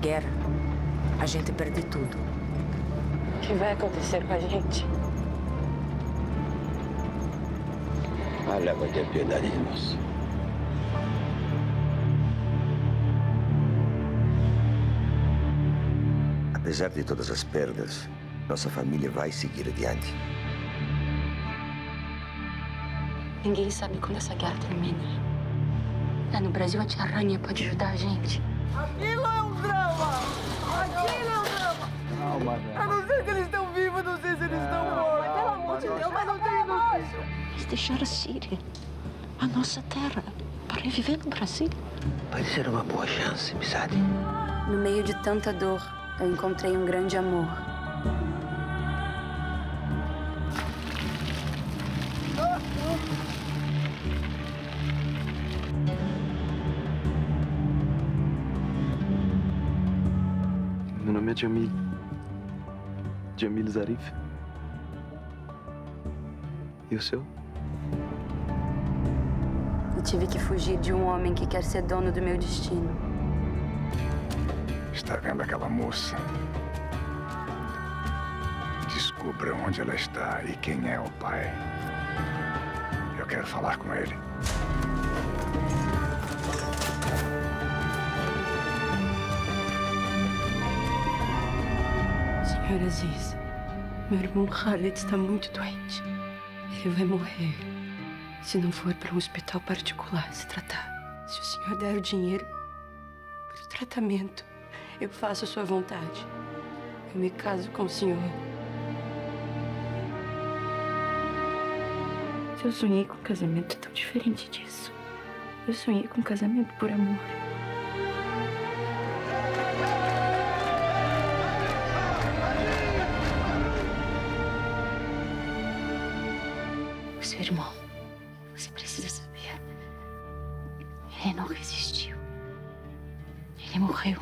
guerra, a gente perde tudo. O que vai acontecer com a gente? Allah vai ter piedade de nós. Apesar de todas as perdas, nossa família vai seguir adiante. Ninguém sabe quando essa guerra termina. Lá no Brasil, a tia Rania pode ajudar a gente. Aquilo é um drama! Aquilo é um drama! Calma, velho. Eu não sei se eles estão vivos, não sei se eles estão mortos. Mas, pelo amor de Deus, mas não tem notícia. Eles deixaram a Síria, a nossa terra, para viver no Brasil. Parecer uma boa chance, Missade. No meio de tanta dor, eu encontrei um grande amor. Meu nome é Jamil. Jamile Zarife. E o seu? Eu tive que fugir de um homem que quer ser dono do meu destino. Está vendo aquela moça? Descubra onde ela está e quem é o pai. Eu quero falar com ele. Senhor Aziz, meu irmão Khaled está muito doente. Ele vai morrer se não for para um hospital particular se tratar. Se o senhor der o dinheiro para o tratamento, eu faço a sua vontade. Eu me caso com o senhor. Eu sonhei com um casamento tão diferente disso. Eu sonhei com um casamento por amor. O seu irmão, você precisa saber. Ele não resistiu. Ele morreu.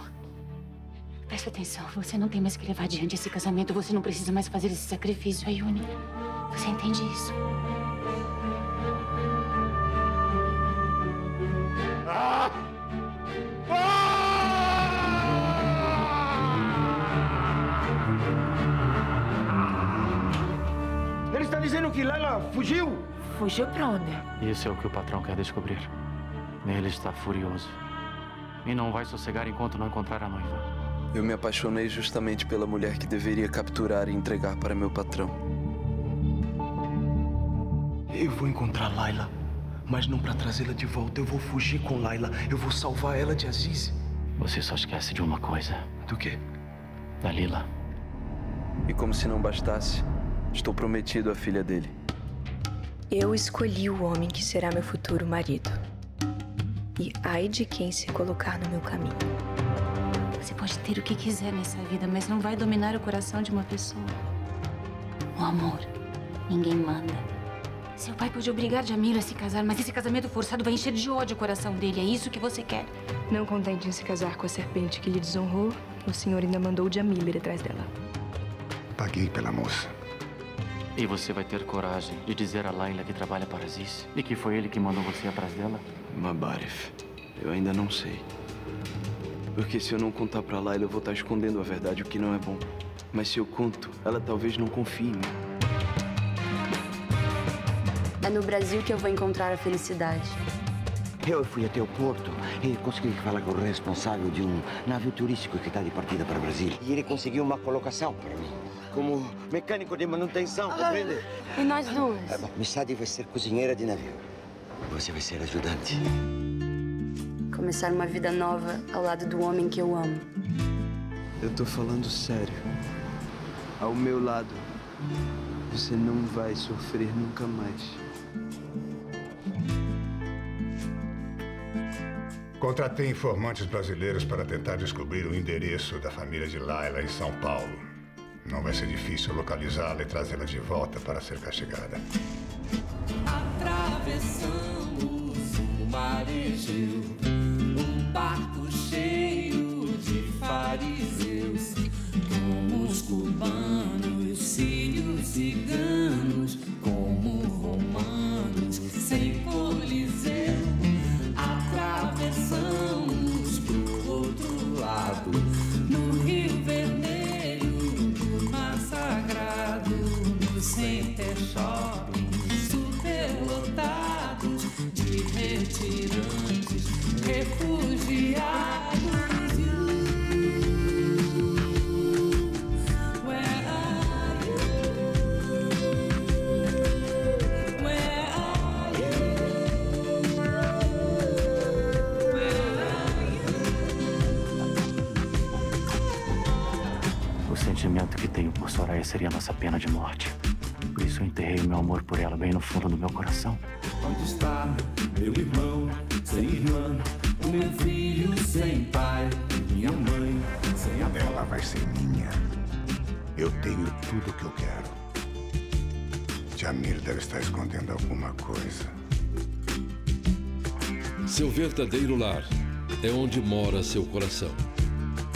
Presta atenção, você não tem mais que levar adiante esse casamento. Você não precisa mais fazer esse sacrifício, Ayuni. Você entende isso? Ele está dizendo que Laila fugiu? Fugiu pra onde? Isso é o que o patrão quer descobrir. Ele está furioso. E não vai sossegar enquanto não encontrar a noiva. Eu me apaixonei justamente pela mulher que deveria capturar e entregar para meu patrão. Eu vou encontrar Laila, mas não para trazê-la de volta. Eu vou fugir com Laila. Eu vou salvar ela de Aziz. Você só esquece de uma coisa. Do quê? Da Laila. E como se não bastasse, estou prometido à filha dele. Eu escolhi o homem que será meu futuro marido. E ai de quem se colocar no meu caminho. Você pode ter o que quiser nessa vida, mas não vai dominar o coração de uma pessoa. O amor, ninguém manda. Seu pai pode obrigar Jamil a se casar, mas esse casamento forçado vai encher de ódio o coração dele. É isso que você quer. Não contente em se casar com a serpente que lhe desonrou, o senhor ainda mandou Jamil ir atrás dela. Paguei pela moça. E você vai ter coragem de dizer a Laila que trabalha para Aziz e que foi ele que mandou você atrás dela? Mabarif, eu ainda não sei. Porque se eu não contar pra Laila, eu vou estar escondendo a verdade, o que não é bom. Mas se eu conto, ela talvez não confie em mim. É no Brasil que eu vou encontrar a felicidade. Eu fui até o porto e consegui falar com o responsável de um navio turístico que está de partida para o Brasil. E ele conseguiu uma colocação para mim, como mecânico de manutenção, compreende? E nós duas? É, Missade vai ser cozinheira de navio. Você vai ser ajudante. Começar uma vida nova ao lado do homem que eu amo. Eu tô falando sério. Ao meu lado, você não vai sofrer nunca mais. Contratei informantes brasileiros para tentar descobrir o endereço da família de Laila em São Paulo. Não vai ser difícil localizá-la e trazê-la de volta para ser castigada. Atravessamos o mar Egeu. Barco cheio de fariseus, como os cubanos, sírios, ciganos, como romanos, sem coliseu. Atravessamos pro outro lado. sentimento que tenho por Soraya seria nossa pena de morte. Por isso eu enterrei meu amor por ela bem no fundo do meu coração. Onde está meu irmão sem irmã, o meu filho sem pai, minha mãe sem a dela vai ser minha. Eu tenho tudo o que eu quero. Jamil deve estar escondendo alguma coisa. Seu verdadeiro lar é onde mora seu coração.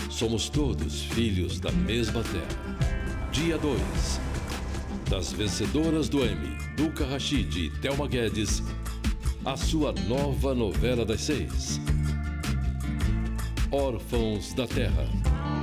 Somos todos filhos da mesma terra. Dia 2. Das vencedoras do Emmy, Duca Rachid e Thelma Guedes, a sua nova novela das 6. Órfãos da Terra.